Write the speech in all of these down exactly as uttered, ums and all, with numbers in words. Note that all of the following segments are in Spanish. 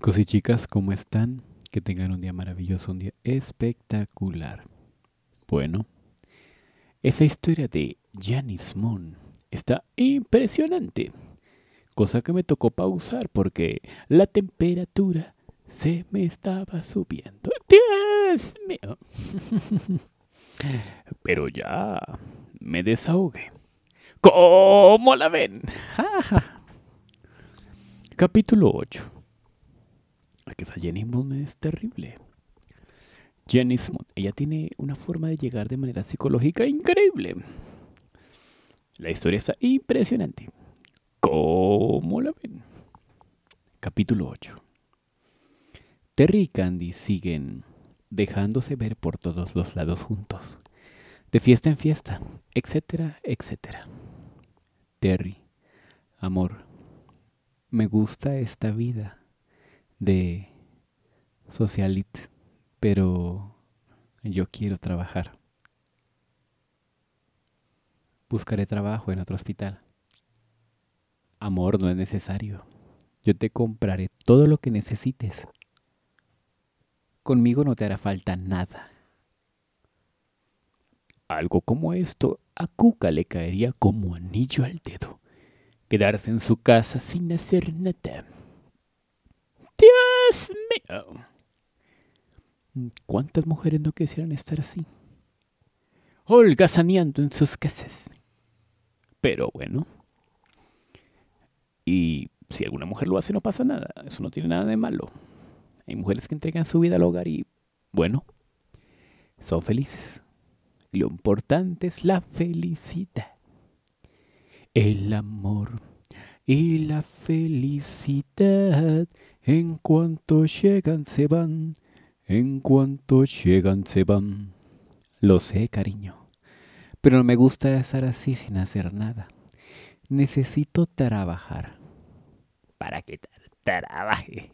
Chicos y chicas, ¿cómo están? Que tengan un día maravilloso, un día espectacular. Bueno, esa historia de Janis Moon está impresionante. Cosa que me tocó pausar porque la temperatura se me estaba subiendo. ¡Dios mío! Pero ya me desahogué. ¿Cómo la ven? Capítulo ocho. Que esa Jenny Moon es terrible. Jenny Moon, ella tiene una forma de llegar de manera psicológica increíble. La historia está impresionante. ¿Cómo la ven? Capítulo ocho. Terry y Candy siguen dejándose ver por todos los lados juntos, de fiesta en fiesta, etcétera, etcétera. Terry, amor, me gusta esta vida de socialite, pero yo quiero trabajar. Buscaré trabajo en otro hospital. Amor, no es necesario. Yo te compraré todo lo que necesites. Conmigo no te hará falta nada. Algo como esto a Cuca le caería como anillo al dedo. Quedarse en su casa sin hacer nada. ¡Dios mío! ¿Cuántas mujeres no quisieran estar así? Holgazaneando en sus casas. Pero bueno. Y si alguna mujer lo hace, no pasa nada. Eso no tiene nada de malo. Hay mujeres que entregan su vida al hogar y, bueno, son felices. Lo importante es la felicidad. El amor y la felicidad, en cuanto llegan se van, en cuanto llegan se van. Lo sé, cariño, pero no me gusta estar así sin hacer nada. Necesito trabajar. ¿Para qué trabaje?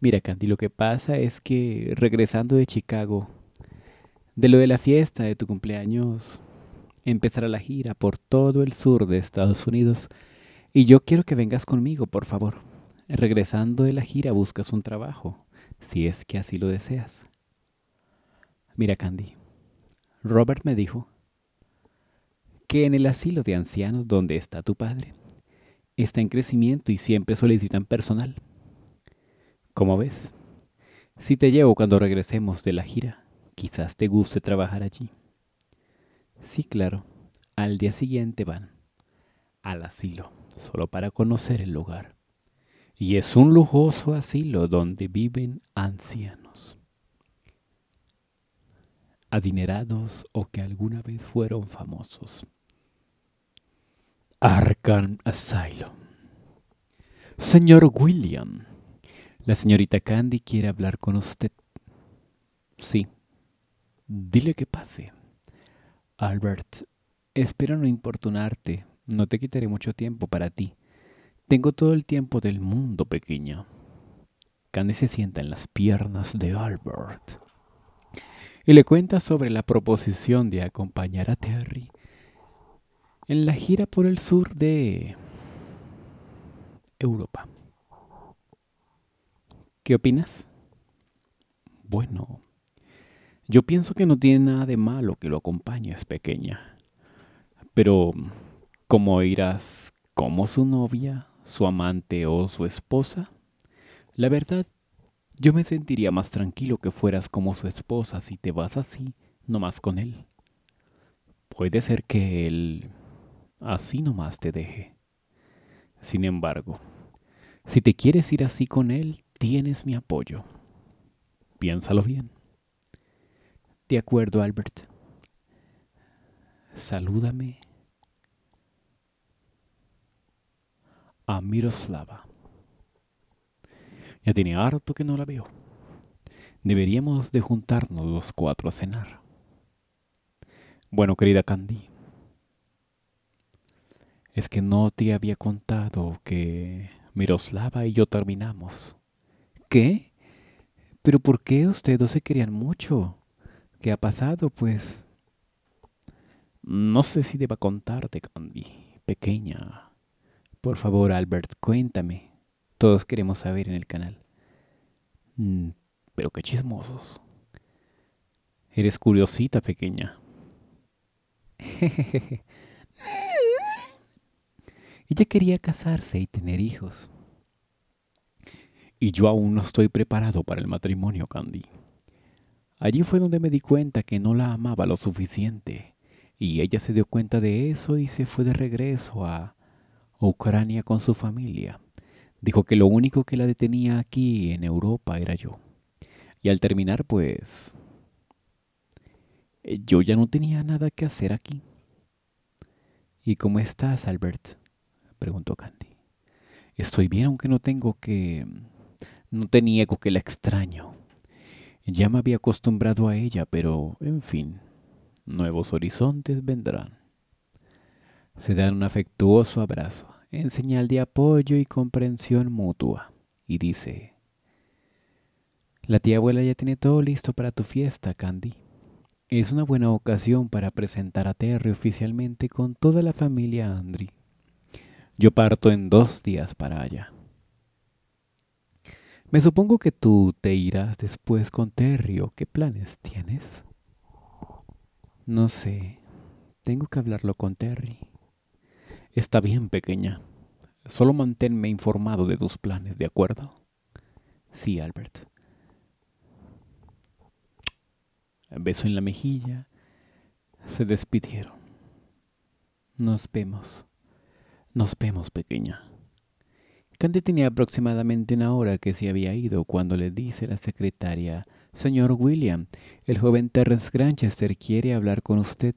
Mira, Candy, lo que pasa es que regresando de Chicago, de lo de la fiesta de tu cumpleaños, empezará la gira por todo el sur de Estados Unidos. Y yo quiero que vengas conmigo, por favor. Regresando de la gira buscas un trabajo, si es que así lo deseas. Mira, Candy, Robert me dijo que en el asilo de ancianos donde está tu padre, está en crecimiento y siempre solicitan personal. ¿Cómo ves? Si te llevo cuando regresemos de la gira, quizás te guste trabajar allí. Sí, claro, al día siguiente van al asilo, solo para conocer el lugar. Y es un lujoso asilo donde viven ancianos, adinerados o que alguna vez fueron famosos. Arkham Asylum. Señor William, la señorita Candy quiere hablar con usted. Sí, dile que pase. Albert, espero no importunarte. No te quitaré mucho tiempo para ti. Tengo todo el tiempo del mundo, pequeña. Candy se sienta en las piernas de Albert y le cuenta sobre la proposición de acompañar a Terry en la gira por el sur de Europa. ¿Qué opinas? Bueno, yo pienso que no tiene nada de malo que lo acompañes, pequeña. Pero como irás como su novia, su amante o su esposa, la verdad, yo me sentiría más tranquilo que fueras como su esposa si te vas así, nomás con él. Puede ser que él así nomás te deje. Sin embargo, si te quieres ir así con él, tienes mi apoyo. Piénsalo bien. De acuerdo, Albert. Salúdame a Miroslava. Ya tiene harto que no la veo. Deberíamos de juntarnos los cuatro a cenar. Bueno, querida Candy, es que no te había contado que Miroslava y yo terminamos. ¿Qué? ¿Pero por qué? Ustedes dos se querían mucho. ¿Qué ha pasado, pues? No sé si deba contarte, Candy, pequeña. Por favor, Albert, cuéntame. Todos queremos saber en el canal. Mm, pero qué chismosos. Eres curiosita, pequeña. Ella quería casarse y tener hijos. Y yo aún no estoy preparado para el matrimonio, Candy. Allí fue donde me di cuenta que no la amaba lo suficiente. Y ella se dio cuenta de eso y se fue de regreso a Ucrania con su familia. Dijo que lo único que la detenía aquí en Europa era yo. Y al terminar, pues... yo ya no tenía nada que hacer aquí. ¿Y cómo estás, Albert? Preguntó Candy. Estoy bien, aunque no tengo que... no te niego que la extraño. Ya me había acostumbrado a ella, pero, en fin, nuevos horizontes vendrán. Se dan un afectuoso abrazo, en señal de apoyo y comprensión mutua, y dice... La tía abuela ya tiene todo listo para tu fiesta, Candy. Es una buena ocasión para presentar a Terry oficialmente con toda la familia Andry. Yo parto en dos días para allá. Me supongo que tú te irás después con Terry, ¿o qué planes tienes? No sé. Tengo que hablarlo con Terry. Está bien, pequeña. Solo manténme informado de tus planes, ¿de acuerdo? Sí, Albert. Beso en la mejilla. Se despidieron. Nos vemos. Nos vemos, pequeña. Candy tenía aproximadamente una hora que se había ido cuando le dice la secretaria: Señor William, el joven Terrence Grandchester quiere hablar con usted.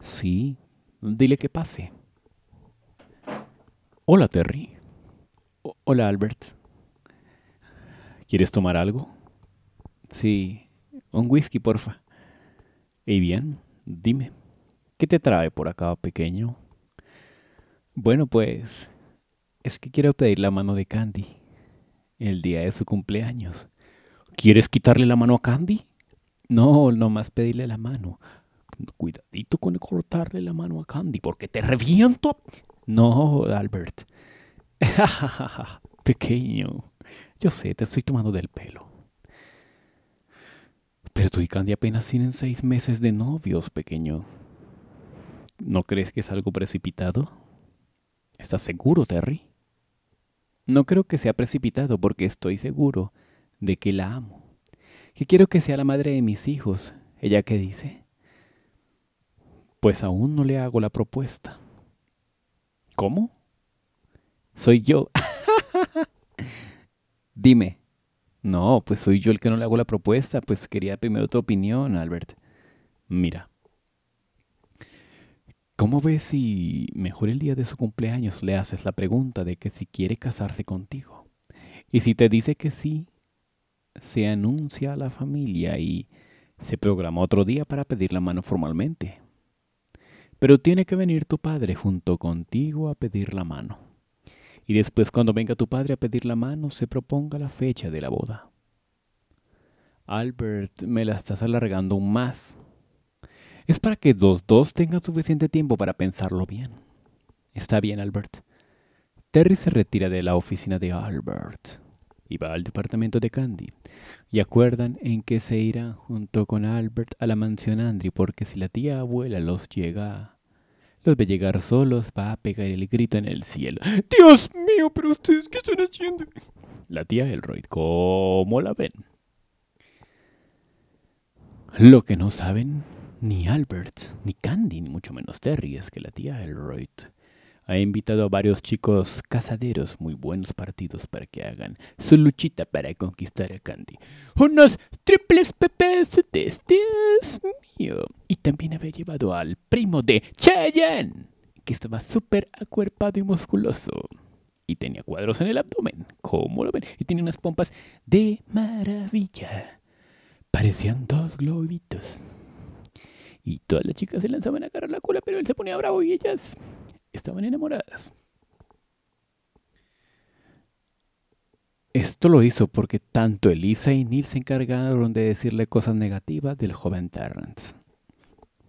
Sí, dile que pase. Hola, Terry. O- Hola, Albert. ¿Quieres tomar algo? Sí. Un whisky, porfa. Y bien, dime, ¿qué te trae por acá, pequeño? Bueno, pues, es que quiero pedir la mano de Candy, el día de su cumpleaños. ¿Quieres quitarle la mano a Candy? No, nomás pedirle la mano. Cuidadito con cortarle la mano a Candy, porque te reviento. No, Albert. Pequeño, yo sé, te estoy tomando del pelo. Pero tú y Candy apenas tienen seis meses de novios, pequeño. ¿No crees que es algo precipitado? ¿Estás seguro, Terry? No creo que sea precipitado porque estoy seguro de que la amo. Que quiero que sea la madre de mis hijos. ¿Ella qué dice? Pues aún no le hago la propuesta. ¿Cómo? Soy yo. Dime. No, pues soy yo el que no le hago la propuesta, pues quería primero tu opinión, Albert. Mira, ¿cómo ves si mejor el día de su cumpleaños le haces la pregunta de que si quiere casarse contigo? Y si te dice que sí, se anuncia a la familia y se programa otro día para pedir la mano formalmente. Pero tiene que venir tu padre junto contigo a pedir la mano. Y después, cuando venga tu padre a pedir la mano, se proponga la fecha de la boda. Albert, me la estás alargando aún más. Es para que los dos tengan suficiente tiempo para pensarlo bien. Está bien, Albert. Terry se retira de la oficina de Albert y va al departamento de Candy. Y acuerdan en que se irán junto con Albert a la mansión Andry, porque si la tía abuela los llega... los ve llegar solos, va a pegar el grito en el cielo. ¡Dios mío! ¿Pero ustedes qué están haciendo? La tía Elroyd, ¿cómo la ven? Lo que no saben ni Albert, ni Candy, ni mucho menos Terry, es que la tía Elroyd ha invitado a varios chicos casaderos muy buenos partidos para que hagan su luchita para conquistar a Candy. ¡Unos triples pepes de Stear! Y también había llevado al primo de Cheyenne, que estaba súper acuerpado y musculoso. Y tenía cuadros en el abdomen, como lo ven. Y tenía unas pompas de maravilla. Parecían dos globitos. Y todas las chicas se lanzaban a agarrar la cola, pero él se ponía bravo y ellas estaban enamoradas. Esto lo hizo porque tanto Elisa y Neil se encargaron de decirle cosas negativas del joven Terrence.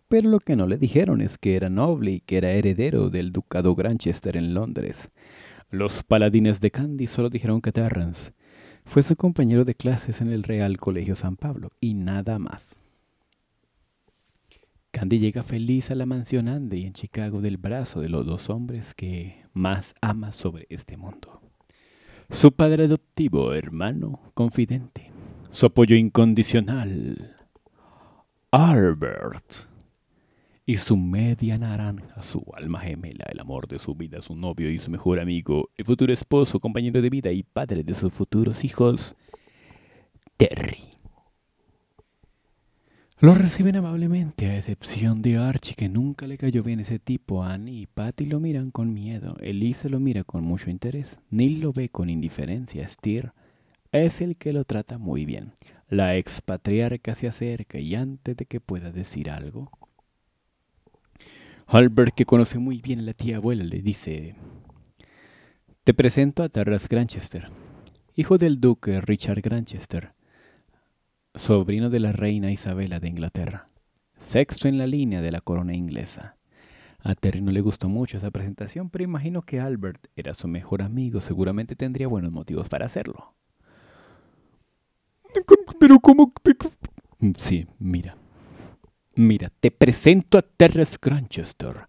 Pero lo que no le dijeron es que era noble y que era heredero del ducado Grandchester en Londres. Los paladines de Candy solo dijeron que Terrence Fue su compañero de clases en el Real Colegio San Pablo y nada más. Candy llega feliz a la mansión Andry en Chicago del brazo de los dos hombres que más ama sobre este mundo. Su padre adoptivo, hermano, confidente. Su apoyo incondicional, Albert. Y su media naranja, su alma gemela, el amor de su vida, su novio y su mejor amigo, el futuro esposo, compañero de vida y padre de sus futuros hijos, Terry. Lo reciben amablemente, a excepción de Archie, que nunca le cayó bien ese tipo. Annie y Patty lo miran con miedo. Elisa lo mira con mucho interés. Neil lo ve con indiferencia. Stear es el que lo trata muy bien. La expatriarca se acerca y antes de que pueda decir algo, Albert, que conoce muy bien a la tía abuela, le dice: te presento a Terrence Grandchester, hijo del duque Richard Grandchester, sobrino de la reina Isabela de Inglaterra, sexto en la línea de la corona inglesa. A Terry no le gustó mucho esa presentación, pero imagino que Albert era su mejor amigo, seguramente tendría buenos motivos para hacerlo. Pero ¿cómo? Sí, mira. Mira, te presento a Terrence Grandchester,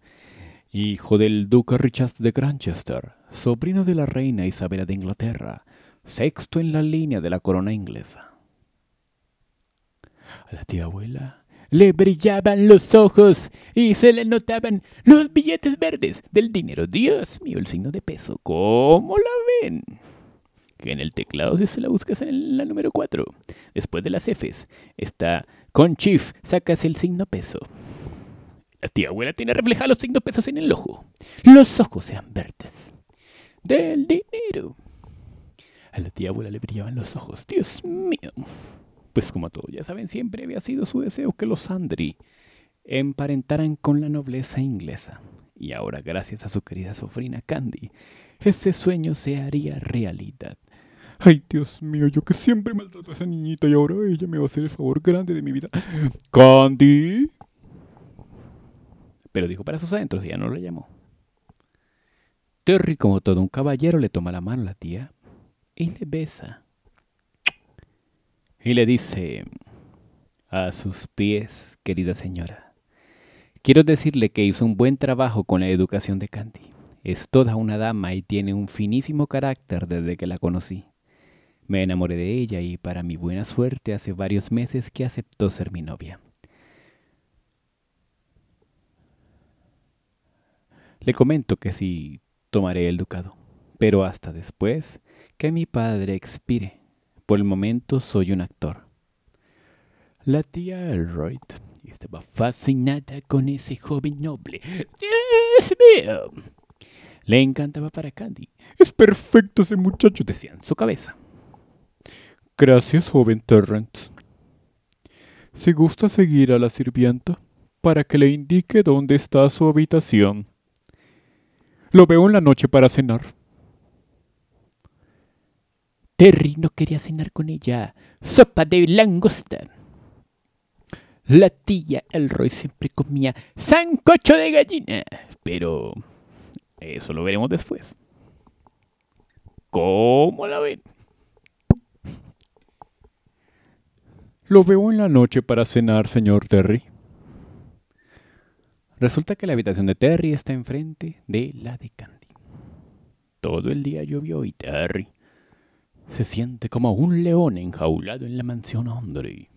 hijo del duque Richard de Grandchester, sobrino de la reina Isabela de Inglaterra, sexto en la línea de la corona inglesa. A la tía abuela le brillaban los ojos y se le notaban los billetes verdes del dinero. Dios mío, el signo de peso. ¿Cómo la ven? Que en el teclado, si se la buscas en la número cuatro, después de las Fs, está con Chief, sacas el signo peso. La tía abuela tiene reflejados los signos pesos en el ojo. Los ojos eran verdes. Del dinero. A la tía abuela le brillaban los ojos. Dios mío. Pues como todos ya saben, siempre había sido su deseo que los Andry emparentaran con la nobleza inglesa. Y ahora, gracias a su querida sobrina Candy, ese sueño se haría realidad. Ay, Dios mío, yo que siempre maltrato a esa niñita y ahora ella me va a hacer el favor grande de mi vida. ¡Candy! Pero dijo para sus adentros y ya no la llamó. Terry, como todo un caballero, le toma la mano a la tía y le besa. Y le dice: a sus pies, querida señora. Quiero decirle que hizo un buen trabajo con la educación de Candy. Es toda una dama y tiene un finísimo carácter desde que la conocí. Me enamoré de ella y para mi buena suerte hace varios meses que aceptó ser mi novia. Le comento que sí tomaré el ducado, pero hasta después que mi padre expire. Por el momento soy un actor. La tía Elroyd estaba fascinada con ese joven noble. ¡Dios mío! Le encantaba para Candy. Es perfecto ese muchacho, decía en su cabeza. Gracias, joven Terrence. Si gusta seguir a la sirvienta para que le indique dónde está su habitación. Lo veo en la noche para cenar. Terry no quería cenar con ella. Sopa de langosta. La tía Elroy siempre comía sancocho de gallina. Pero eso lo veremos después. ¿Cómo la ven? Lo veo en la noche para cenar, señor Terry. Resulta que la habitación de Terry está enfrente de la de Candy. Todo el día llovió y Terry se siente como un león enjaulado en la mansión Andry.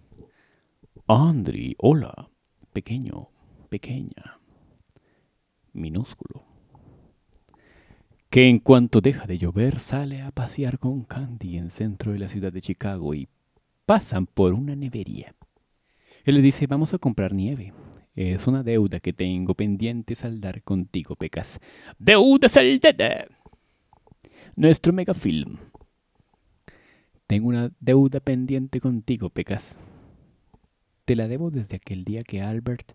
Andry, hola, pequeño, pequeña, minúsculo, que en cuanto deja de llover sale a pasear con Candy en el centro de la ciudad de Chicago y pasan por una nevería. Él le dice: vamos a comprar nieve. Es una deuda que tengo pendiente saldar contigo, Pecas. ¡Deuda saldada! Nuestro megafilm. Tengo una deuda pendiente contigo, Pecas. Te la debo desde aquel día que Albert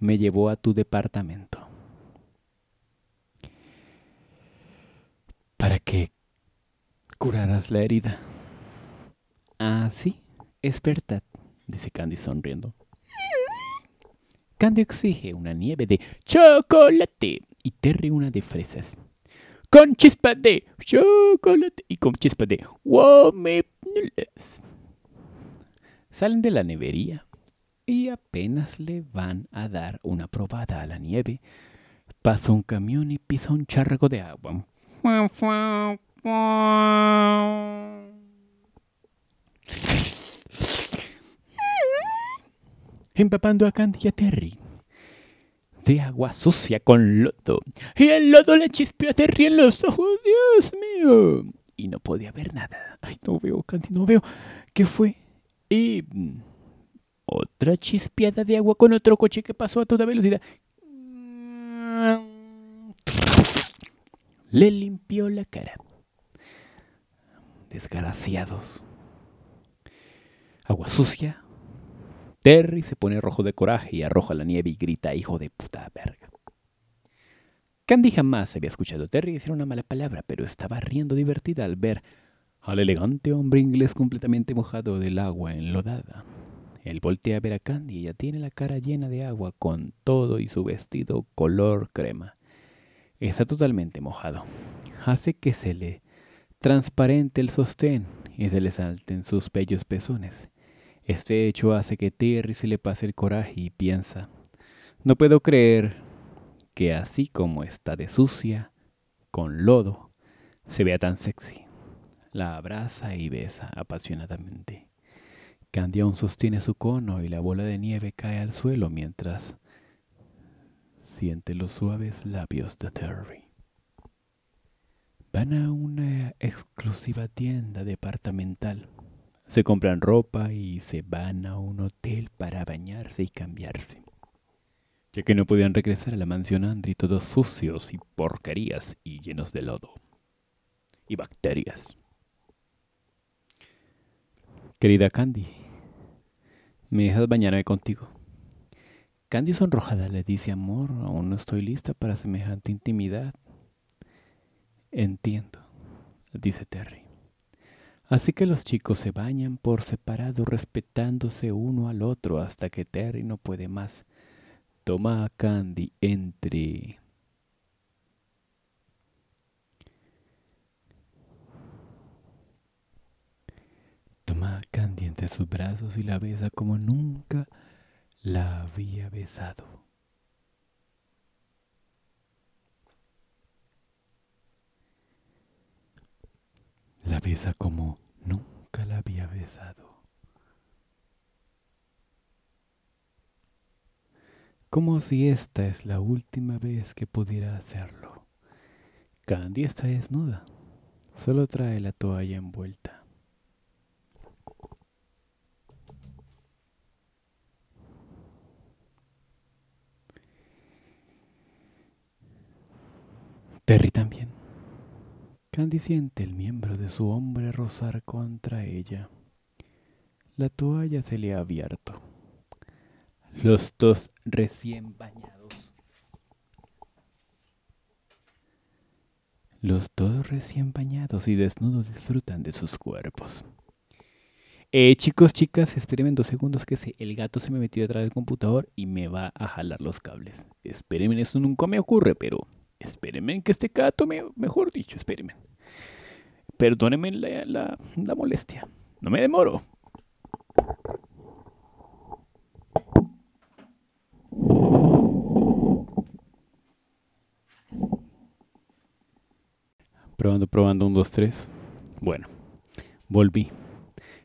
me llevó a tu departamento. Para que curaras la herida. Ah, sí, es verdad, dice Candy sonriendo. Candy exige una nieve de chocolate y Terry una de fresas. con chispas de chocolate y con chispas de waffles. Salen de la nevería y apenas le van a dar una probada a la nieve, pasa un camión y pisa un charco de agua. Empapando a Candy y a Terry de agua sucia con lodo. Y el lodo le chispeó a Terry en los ojos. ¡Dios mío! Y no podía ver nada. Ay, no veo, Candy, no veo. ¿Qué fue? Y otra chispeada de agua con otro coche que pasó a toda velocidad. Le limpió la cara. Desgraciados. Agua sucia. Terry se pone rojo de coraje y arroja la nieve y grita, hijo de puta verga. Candy jamás había escuchado a Terry decir una mala palabra, pero estaba riendo divertida al ver al elegante hombre inglés completamente mojado del agua enlodada. Él voltea a ver a Candy y ella tiene la cara llena de agua con todo y su vestido color crema. Está totalmente mojado. Hace que se le transparente el sostén y se le salten sus bellos pezones. Este hecho hace que Terry se le pase el coraje y piensa, no puedo creer que así como está de sucia, con lodo, se vea tan sexy. La abraza y besa apasionadamente. Candy aún sostiene su cono y la bola de nieve cae al suelo mientras siente los suaves labios de Terry. Van a una exclusiva tienda departamental. Se compran ropa y se van a un hotel para bañarse y cambiarse, ya que no podían regresar a la mansión Andry todos sucios y porquerías y llenos de lodo y bacterias. Querida Candy, ¿me dejas bañarme contigo? Candy sonrojada le dice, amor, aún no estoy lista para semejante intimidad. Entiendo, dice Terry. Así que los chicos se bañan por separado, respetándose uno al otro hasta que Terry no puede más. Toma a Candy entre... Toma a Candy entre sus brazos y la besa como nunca la había besado. La besa como nunca la había besado. Como si esta es la última vez que pudiera hacerlo. Candy está desnuda. Solo trae la toalla envuelta. Terry también. Candy siente el miembro de su hombre rozar contra ella. La toalla se le ha abierto. Los dos recién bañados. Los dos recién bañados y desnudos disfrutan de sus cuerpos. Eh, chicos, chicas, espérenme en dos segundos que se, el gato se me metió detrás del computador y me va a jalar los cables. Espérenme, eso nunca me ocurre, pero... Espérenme que este gato, me, mejor dicho, espérenme. Perdónenme la, la, la molestia. No me demoro. Probando, probando, un, dos, tres. Bueno, volví.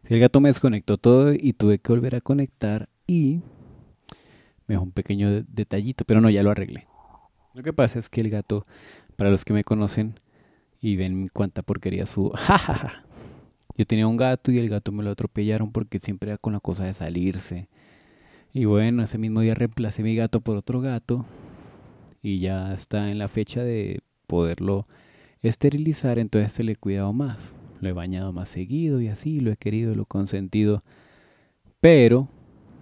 El gato me desconectó todo y tuve que volver a conectar y... Me dejó un pequeño detallito, pero no, ya lo arreglé. Lo que pasa es que el gato, para los que me conocen y ven cuánta porquería su... ¡jajaja! Yo tenía un gato y el gato me lo atropellaron porque siempre era con la cosa de salirse. Y bueno, ese mismo día reemplacé mi gato por otro gato y ya está en la fecha de poderlo esterilizar, entonces se le he cuidado más. Lo he bañado más seguido y así, lo he querido, lo he consentido. Pero...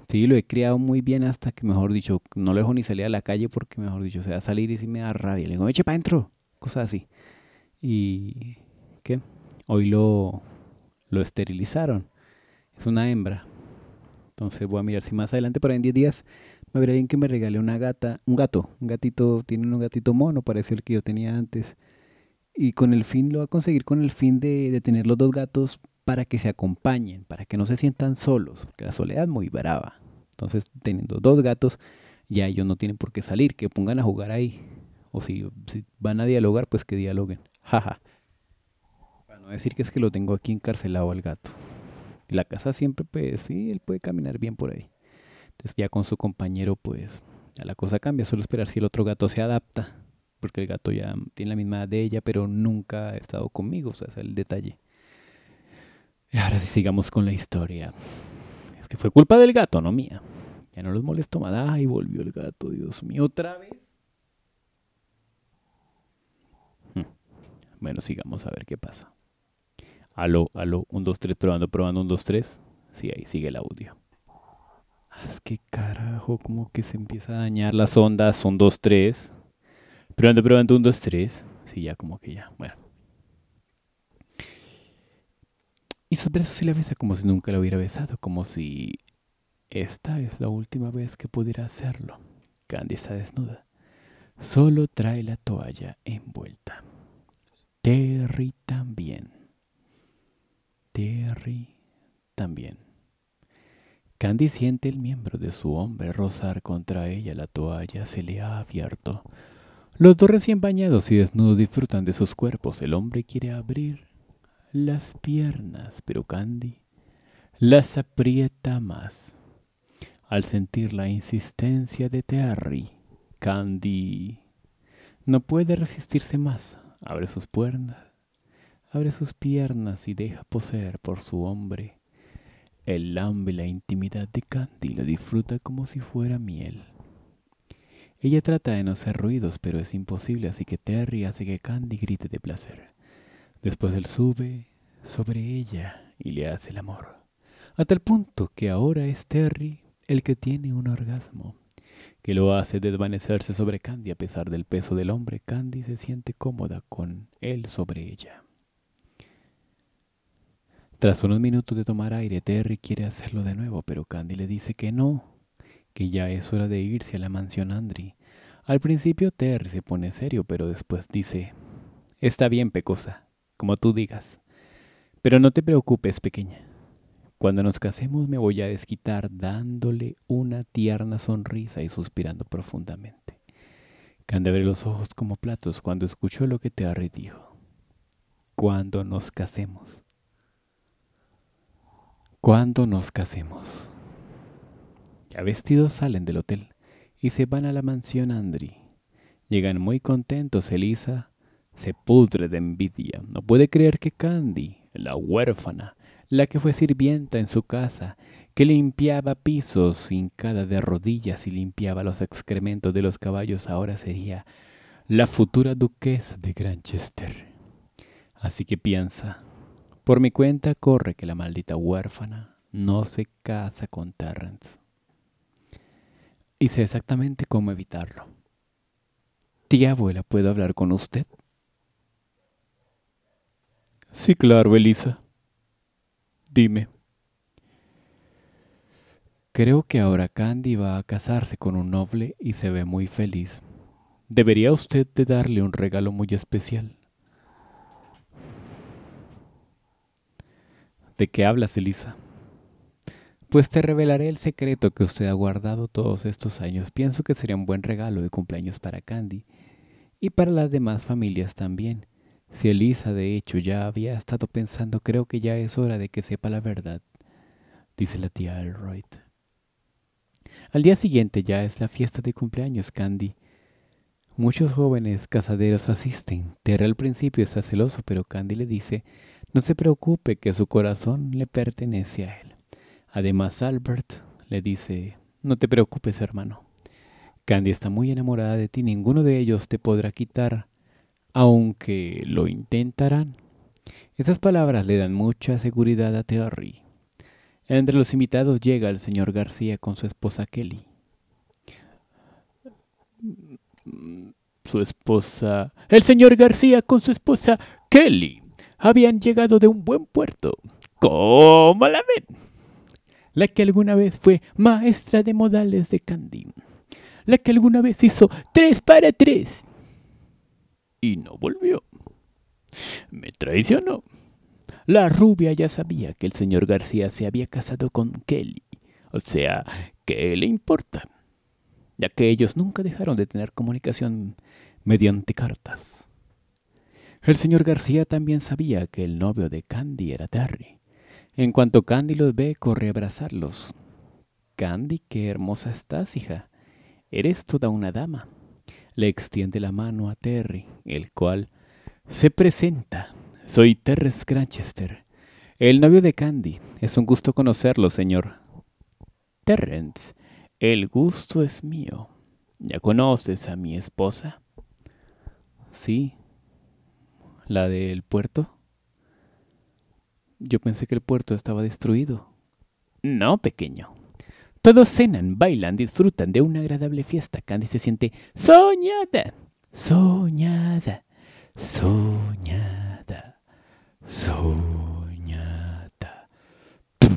Sí, lo he criado muy bien hasta que, mejor dicho, no lo dejo ni salir a la calle porque, mejor dicho, se va a salir y sí me da rabia. Le digo, eche para adentro, cosas así. ¿Y qué? Hoy lo, lo esterilizaron. Es una hembra. Entonces voy a mirar si más adelante, por ahí en diez días, me verá alguien que me regale una gata, un gato. Un gatito, tiene un gatito mono, parece el que yo tenía antes. y con el fin, lo va a conseguir con el fin de, de tener los dos gatos para que se acompañen, para que no se sientan solos, porque la soledad es muy brava. Entonces, teniendo dos gatos, ya ellos no tienen por qué salir, que pongan a jugar ahí. O si, si van a dialogar, pues que dialoguen. Jaja. Para no decir que es que lo tengo aquí encarcelado al gato. La casa siempre, pues sí, él puede caminar bien por ahí. Entonces ya con su compañero, pues ya la cosa cambia. Solo esperar si el otro gato se adapta, porque el gato ya tiene la misma edad de ella, pero nunca ha estado conmigo, o sea, ese es el detalle. Y ahora sí sigamos con la historia. Es que fue culpa del gato, no mía. Ya no los molesto más. Ay, volvió el gato, Dios mío, otra vez. Bueno, sigamos a ver qué pasa. Aló, aló, uno, dos, tres, probando, probando, uno, dos, tres. Sí, ahí sigue el audio. Es que carajo, como que se empieza a dañar las ondas, son dos, tres. Probando, probando, uno, dos, tres. Sí, ya como que ya, bueno. Y sus brazos sí la besa como si nunca la hubiera besado, como si esta es la última vez que pudiera hacerlo. Candy está desnuda. Solo trae la toalla envuelta. Terry también. Terry también. Candy siente el miembro de su hombre rozar contra ella. La toalla se le ha abierto. Los dos recién bañados y desnudos disfrutan de sus cuerpos. El hombre quiere abrir las piernas, pero Candy las aprieta más. Al sentir la insistencia de Terry, Candy no puede resistirse más. Abre sus piernas, abre sus piernas y deja poseer por su hombre. Él lambe la intimidad de Candy y la disfruta como si fuera miel. Ella trata de no hacer ruidos, pero es imposible, así que Terry hace que Candy grite de placer. Después él sube sobre ella y le hace el amor, a tal punto que ahora es Terry el que tiene un orgasmo, que lo hace desvanecerse sobre Candy. A pesar del peso del hombre, Candy se siente cómoda con él sobre ella. Tras unos minutos de tomar aire, Terry quiere hacerlo de nuevo, pero Candy le dice que no, que ya es hora de irse a la mansión Andry. Al principio Terry se pone serio, pero después dice, está bien, pecosa, como tú digas, pero no te preocupes, pequeña. Cuando nos casemos me voy a desquitar, dándole una tierna sonrisa y suspirando profundamente. Candy abre los ojos como platos cuando escuchó lo que Terry dijo. Cuando nos casemos. Cuando nos casemos. Ya vestidos salen del hotel y se van a la mansión Andry. Llegan muy contentos. Elisa se pudre de envidia. No puede creer que Candy, la huérfana, la que fue sirvienta en su casa, que limpiaba pisos hincada de rodillas y limpiaba los excrementos de los caballos, ahora sería la futura duquesa de Grandchester. Así que piensa, por mi cuenta corre que la maldita huérfana no se casa con Terrence. Y sé exactamente cómo evitarlo. Tía abuela, ¿puedo hablar con usted? Sí, claro, Elisa. Dime. Creo que ahora Candy va a casarse con un noble y se ve muy feliz. Debería usted de darle un regalo muy especial. ¿De qué hablas, Elisa? Pues te revelaré el secreto que usted ha guardado todos estos años. Pienso que sería un buen regalo de cumpleaños para Candy y para las demás familias también. Si Elisa, de hecho, ya había estado pensando, creo que ya es hora de que sepa la verdad, dice la tía Elroyd. Al día siguiente ya es la fiesta de cumpleaños, Candy. Muchos jóvenes casaderos asisten. Terry al principio está celoso, pero Candy le dice, no se preocupe, que su corazón le pertenece a él. Además, Albert le dice, no te preocupes, hermano. Candy está muy enamorada de ti, ninguno de ellos te podrá quitar, aunque lo intentarán. Esas palabras le dan mucha seguridad a Terry. Entre los invitados llega el señor García con su esposa Kelly. Su esposa... El señor García con su esposa Kelly habían llegado de un buen puerto. ¿Cómo la ven? La que alguna vez fue maestra de modales de Candy. La que alguna vez hizo tres para tres. Y no volvió. Me traicionó. La rubia ya sabía que el señor García se había casado con Kelly. O sea, ¿qué le importa? Ya que ellos nunca dejaron de tener comunicación mediante cartas. El señor García también sabía que el novio de Candy era Terry. En cuanto Candy los ve, corre a abrazarlos. «Candy, qué hermosa estás, hija. Eres toda una dama». Le extiende la mano a Terry, el cual se presenta. «Soy Terrence Grandchester, el novio de Candy. Es un gusto conocerlo, señor». «Terrence, el gusto es mío. ¿Ya conoces a mi esposa?» «Sí, la del puerto». Yo pensé que el puerto estaba destruido. No, pequeño. Todos cenan, bailan, disfrutan de una agradable fiesta. Candy se siente soñada, soñada, soñada, soñada.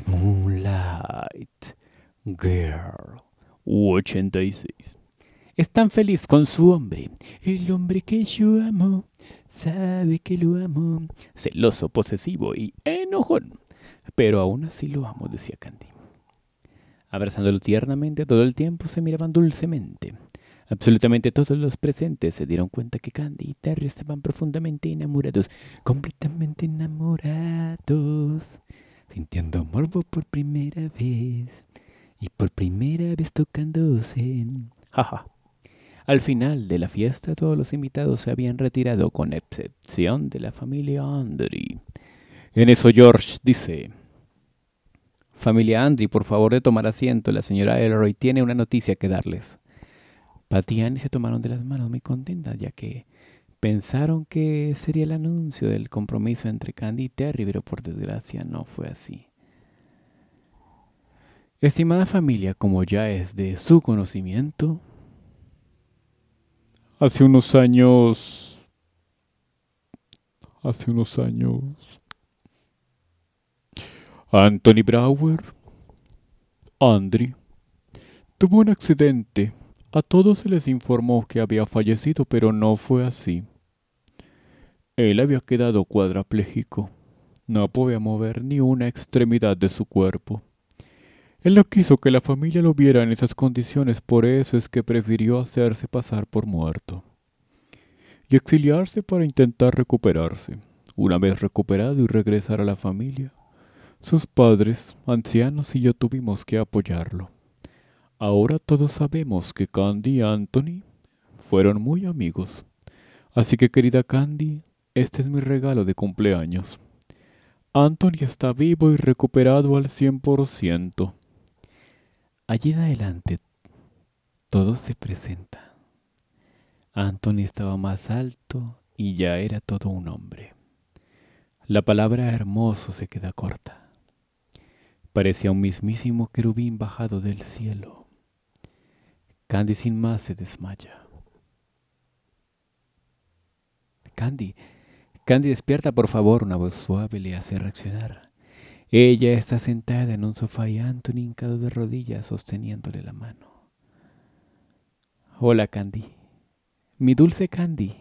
Moonlight Girl ochenta y seis. Es tan feliz con su hombre. El hombre que yo amo, sabe que lo amo. Celoso, posesivo y enojón. Pero aún así lo amo, decía Candy. Abrazándolo tiernamente todo el tiempo, se miraban dulcemente. Absolutamente todos los presentes se dieron cuenta que Candy y Terry estaban profundamente enamorados. Completamente enamorados. Sintiendo morbo por primera vez. Y por primera vez tocándose. Jaja. Al final de la fiesta, todos los invitados se habían retirado, con excepción de la familia Andry. En eso George dice: «Familia Andry, por favor de tomar asiento, la señora Elroyd tiene una noticia que darles». Patty y Annie se tomaron de las manos muy contentas, ya que pensaron que sería el anuncio del compromiso entre Candy y Terry, pero por desgracia no fue así. Estimada familia, como ya es de su conocimiento, Hace unos años, hace unos años, Anthony Brouwer, Andry, tuvo un accidente. A todos se les informó que había fallecido, pero no fue así. Él había quedado cuadrapléjico. No podía mover ni una extremidad de su cuerpo. Él no quiso que la familia lo viera en esas condiciones, por eso es que prefirió hacerse pasar por muerto y exiliarse para intentar recuperarse. Una vez recuperado y regresar a la familia, sus padres, ancianos y yo tuvimos que apoyarlo. Ahora todos sabemos que Candy y Anthony fueron muy amigos. Así que, querida Candy, este es mi regalo de cumpleaños. Anthony está vivo y recuperado al cien por ciento. Allí en adelante, todo se presenta. Anthony estaba más alto y ya era todo un hombre. La palabra hermoso se queda corta. Parecía un mismísimo querubín bajado del cielo. Candy sin más se desmaya. Candy, Candy despierta, por favor. Una voz suave le hace reaccionar. Ella está sentada en un sofá y Anthony hincado de rodillas sosteniéndole la mano. Hola, Candy. Mi dulce Candy.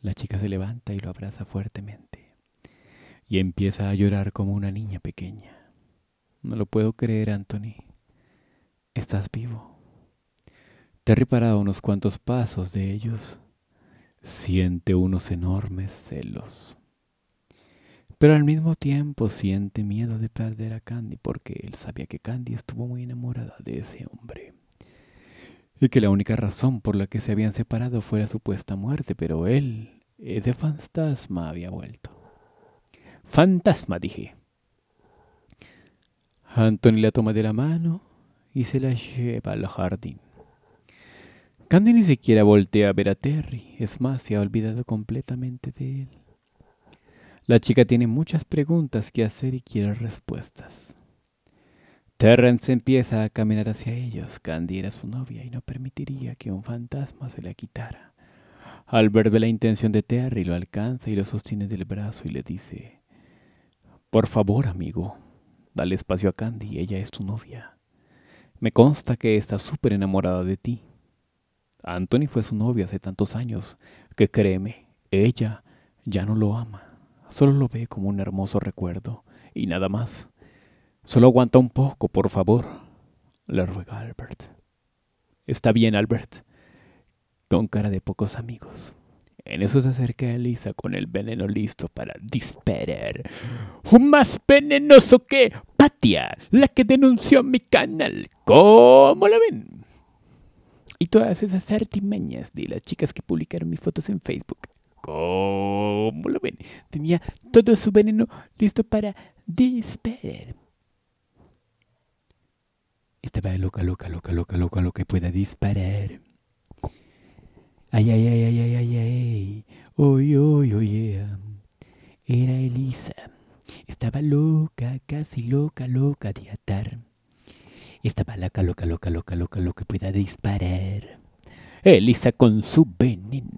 La chica se levanta y lo abraza fuertemente. Y empieza a llorar como una niña pequeña. No lo puedo creer, Anthony. Estás vivo. Terry parado unos cuantos pasos de ellos. Siente unos enormes celos. Pero al mismo tiempo siente miedo de perder a Candy, porque él sabía que Candy estuvo muy enamorada de ese hombre. Y que la única razón por la que se habían separado fue la supuesta muerte, pero él, ese fantasma, había vuelto. ¡Fantasma!, dije. Anthony la toma de la mano y se la lleva al jardín. Candy ni siquiera voltea a ver a Terry, es más, se ha olvidado completamente de él. La chica tiene muchas preguntas que hacer y quiere respuestas. Terrence empieza a caminar hacia ellos. Candy era su novia y no permitiría que un fantasma se la quitara. Albert ve la intención de Terry, lo alcanza y lo sostiene del brazo y le dice: Por favor, amigo, dale espacio a Candy, ella es tu novia. Me consta que está súper enamorada de ti. Anthony fue su novia hace tantos años que, créeme, Ella ya no lo ama, solo lo ve como un hermoso recuerdo y nada más. Solo aguanta un poco, por favor, le ruega Albert. Está bien, Albert, con cara de pocos amigos. En eso se acerca a Elisa con el veneno listo para disparar. ¡Un más venenoso que Patia, la que denunció mi canal! ¿Cómo la ven? Y todas esas artimañas de las chicas que publicaron mis fotos en Facebook. ¿Cómo lo ven? Tenía todo su veneno listo para disparar. Estaba loca, loca, loca, loca, loca, lo que pueda disparar. Ay, ay, ay, ay, ay, ay, ay. Oy, oy, oy, yeah. Era Elisa. Estaba loca, casi loca, loca de atar. Estaba loca, loca, loca, loca, loca, lo que pueda disparar. Elisa con su veneno.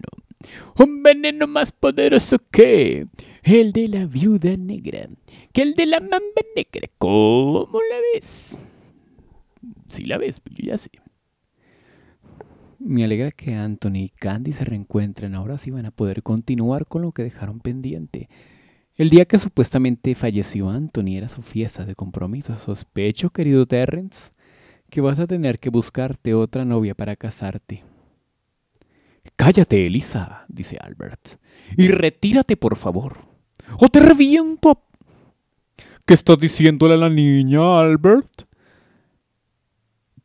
Un veneno más poderoso que el de la viuda negra, que el de la mamba negra. ¿Cómo la ves? Sí la ves, pero yo ya sé. Me alegra que Anthony y Candy se reencuentren. Ahora sí van a poder continuar con lo que dejaron pendiente. El día que supuestamente falleció Anthony era su fiesta de compromiso. Sospecho, querido Terrence, que vas a tener que buscarte otra novia para casarte. Cállate, Elisa, dice Albert, y retírate, por favor, o te reviento. ¿Qué estás diciéndole a la niña, Albert?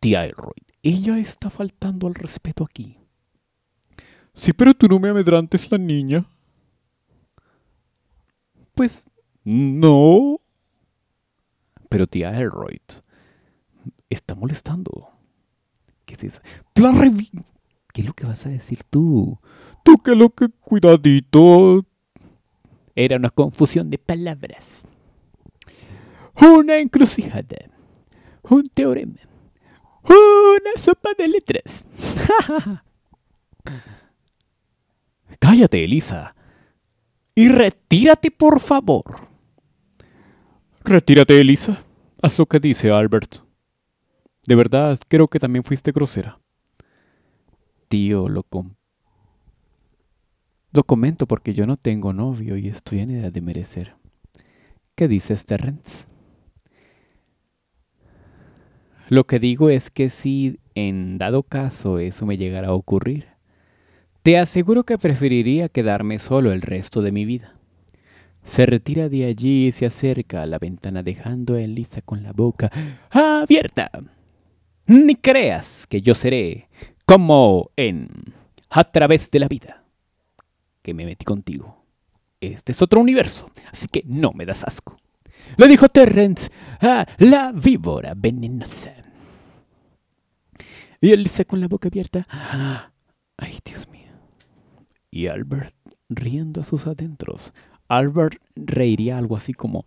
Tía Elroyd, ella está faltando al respeto aquí. Sí, pero tú no me amedrantes la niña. Pues, no. Pero tía Elroyd, está molestando. ¿Qué es eso? ¡Te la reviento! ¿Qué es lo que vas a decir tú? Tú que lo que cuidadito. Era una confusión de palabras. Una encrucijada. Un teorema. Una sopa de letras. Cállate, Elisa. Y retírate, por favor. Retírate, Elisa. Haz lo que dice Albert. De verdad, creo que también fuiste grosera. Tío, lo, com lo comento porque yo no tengo novio y estoy en edad de merecer. ¿Qué dices, Terrence? Lo que digo es que si en dado caso eso me llegara a ocurrir, te aseguro que preferiría quedarme solo el resto de mi vida. Se retira de allí y se acerca a la ventana dejando a Elisa con la boca abierta. Ni creas que yo seré... como en A Través de la Vida, que me metí contigo. Este es otro universo, así que no me das asco. Lo dijo Terrence a la víbora venenosa. Y Elisa con la boca abierta. Ay, Dios mío. Y Albert riendo a sus adentros. Albert reiría algo así como...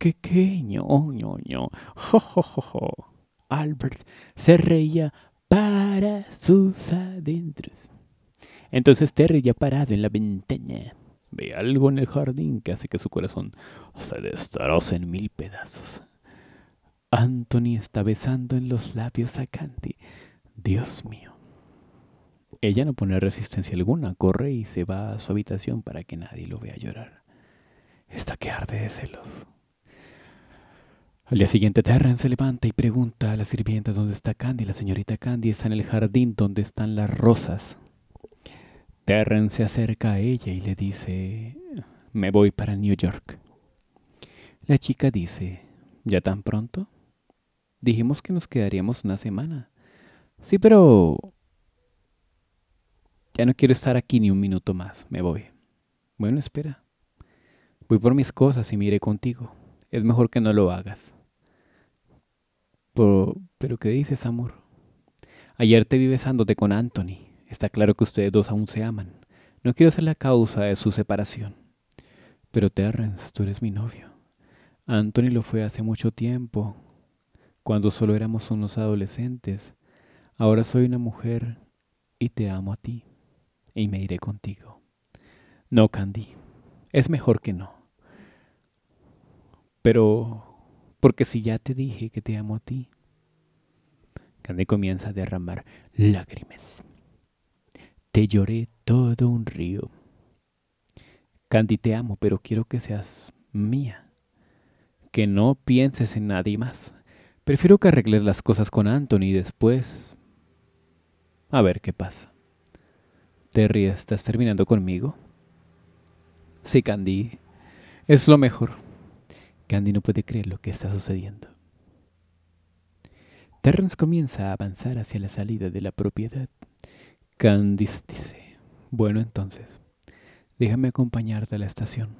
Pequeño, ñoño, jo, jo, jo. Albert se reía para sus adentros. Entonces Terry, ya parado en la ventana, ve algo en el jardín que hace que su corazón se destroce en mil pedazos. Anthony está besando en los labios a Candy. Dios mío. Ella no pone resistencia alguna, corre y se va a su habitación para que nadie lo vea llorar. Está que arde de celos. Al día siguiente Terrence se levanta y pregunta a la sirvienta dónde está Candy. La señorita Candy está en el jardín donde están las rosas. Terrence se acerca a ella y le dice, me voy para New York. La chica dice, ¿ya tan pronto? Dijimos que nos quedaríamos una semana. Sí, pero ya no quiero estar aquí ni un minuto más, me voy. Bueno, espera. Voy por mis cosas y me iré contigo. Es mejor que no lo hagas. Pero, ¿pero qué dices, amor? Ayer te vi besándote con Anthony. Está claro que ustedes dos aún se aman. No quiero ser la causa de su separación. Pero Terrence, tú eres mi novio. Anthony lo fue hace mucho tiempo, cuando solo éramos unos adolescentes. Ahora soy una mujer y te amo a ti. Y me iré contigo. No, Candy. Es mejor que no. Pero, porque si ya te dije que te amo a ti, Candy comienza a derramar lágrimas. Te lloré todo un río. Candy, te amo, pero quiero que seas mía. Que no pienses en nadie más. Prefiero que arregles las cosas con Anthony y después... a ver qué pasa. Terry, ¿estás terminando conmigo? Sí, Candy. Es lo mejor. Candy no puede creer lo que está sucediendo. Terrence comienza a avanzar hacia la salida de la propiedad. Candy dice, bueno entonces, déjame acompañarte a la estación.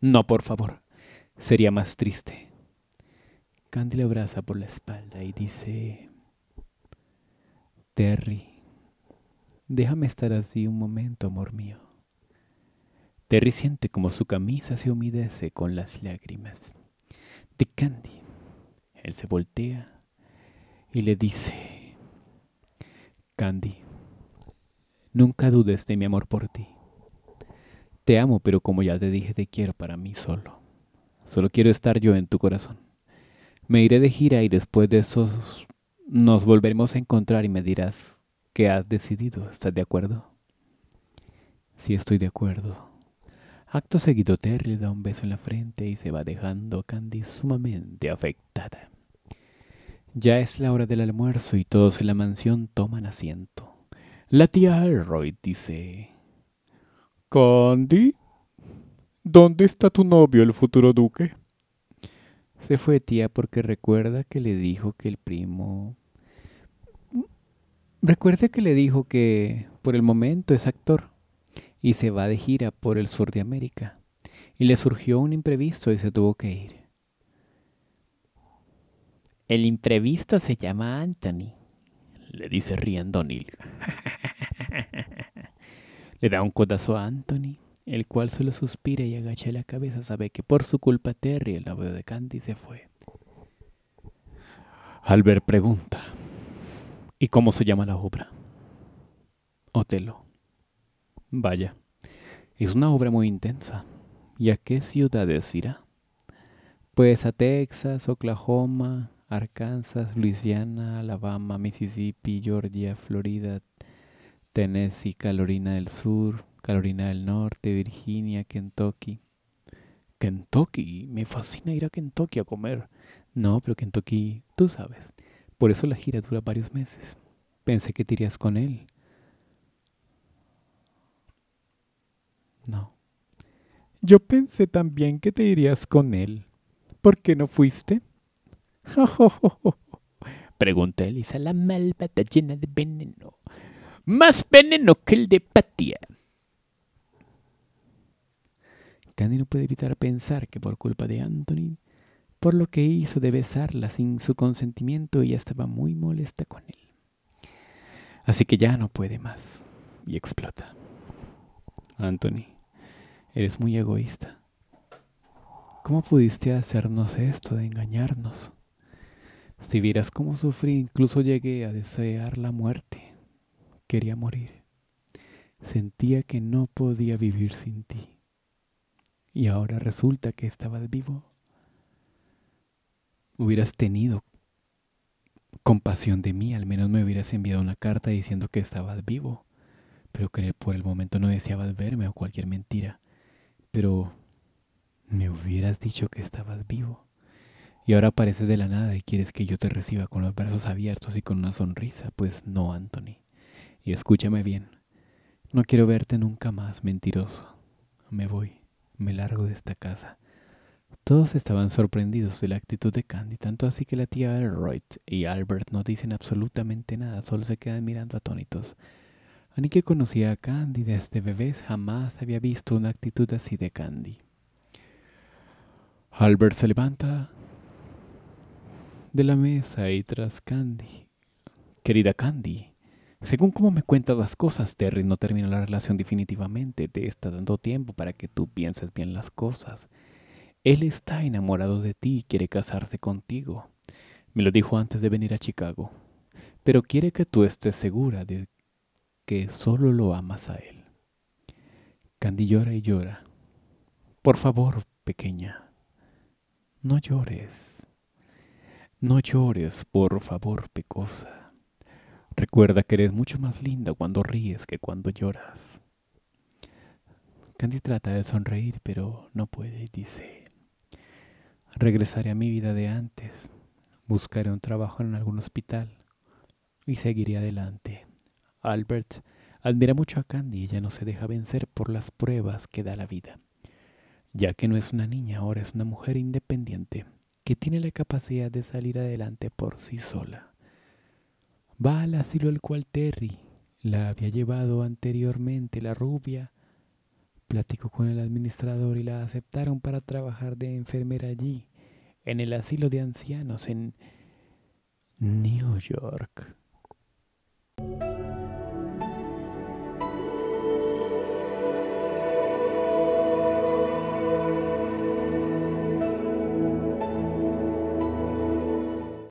No, por favor, sería más triste. Candy le abraza por la espalda y dice, Terry, déjame estar así un momento, amor mío. Terry siente como su camisa se humedece con las lágrimas de Candy. Él se voltea y le dice, Candy, nunca dudes de mi amor por ti. Te amo, pero como ya te dije, te quiero para mí solo. Solo quiero estar yo en tu corazón. Me iré de gira y después de eso nos volveremos a encontrar y me dirás qué has decidido. ¿Estás de acuerdo? Sí, estoy de acuerdo. Acto seguido, Terry le da un beso en la frente y se va dejando a Candy sumamente afectada. Ya es la hora del almuerzo y todos en la mansión toman asiento. La tía Elroyd dice, Candy, ¿dónde está tu novio, el futuro duque? Se fue, tía, porque recuerda que le dijo que el primo... Recuerda que le dijo que por el momento es actor y se va de gira por el sur de América. Y le surgió un imprevisto y se tuvo que ir. El imprevisto se llama Anthony, le dice riendo Neil. Le da un codazo a Anthony, el cual solo suspira y agacha la cabeza. Sabe que por su culpa Terry, el novio de Candy, se fue. Albert pregunta, ¿y cómo se llama la obra? Otelo. Vaya, es una obra muy intensa. ¿Y a qué ciudades irá? Pues a Texas, Oklahoma, Arkansas, Louisiana, Alabama, Mississippi, Georgia, Florida, Tennessee, Carolina del Sur, Carolina del Norte, Virginia, Kentucky. Kentucky, me fascina ir a Kentucky a comer. No, pero Kentucky, tú sabes. Por eso la gira dura varios meses. Pensé que te irías con él. No. Yo pensé también que te irías con él. ¿Por qué no fuiste? Preguntó Elisa, la malvada llena de veneno. Más veneno que el de Patty. Candy no puede evitar pensar que por culpa de Anthony, por lo que hizo de besarla sin su consentimiento, ella estaba muy molesta con él. Así que ya no puede más y explota. Anthony, eres muy egoísta. ¿Cómo pudiste hacernos esto de engañarnos? Si vieras cómo sufrí, incluso llegué a desear la muerte. Quería morir. Sentía que no podía vivir sin ti. Y ahora resulta que estabas vivo. Hubieras tenido compasión de mí, al menos me hubieras enviado una carta diciendo que estabas vivo, pero que por el momento no deseabas verme o cualquier mentira. Pero me hubieras dicho que estabas vivo. Y ahora apareces de la nada y quieres que yo te reciba con los brazos abiertos y con una sonrisa. Pues no, Anthony. Y escúchame bien. No quiero verte nunca más, mentiroso. Me voy. Me largo de esta casa. Todos estaban sorprendidos de la actitud de Candy, tanto así que la tía Elroyd y Albert no dicen absolutamente nada, solo se quedan mirando atónitos. Annie, que conocía a Candy desde bebés, jamás había visto una actitud así de Candy. Albert se levanta de la mesa y tras Candy. Querida Candy, según como me cuentas las cosas, Terry no terminó la relación definitivamente. Te está dando tiempo para que tú pienses bien las cosas. Él está enamorado de ti y quiere casarse contigo. Me lo dijo antes de venir a Chicago. Pero quiere que tú estés segura de que solo lo amas a él. Candy llora y llora. Por favor, pequeña. No llores. No llores, por favor, pecosa. Recuerda que eres mucho más linda cuando ríes que cuando lloras. Candy trata de sonreír, pero no puede y dice: regresaré a mi vida de antes. Buscaré un trabajo en algún hospital y seguiré adelante. Albert admira mucho a Candy y ella no se deja vencer por las pruebas que da la vida, ya que no es una niña, ahora es una mujer independiente que tiene la capacidad de salir adelante por sí sola. Va al asilo al cual Terry la había llevado anteriormente. La rubia platicó con el administrador y la aceptaron para trabajar de enfermera allí, en el asilo de ancianos en New York.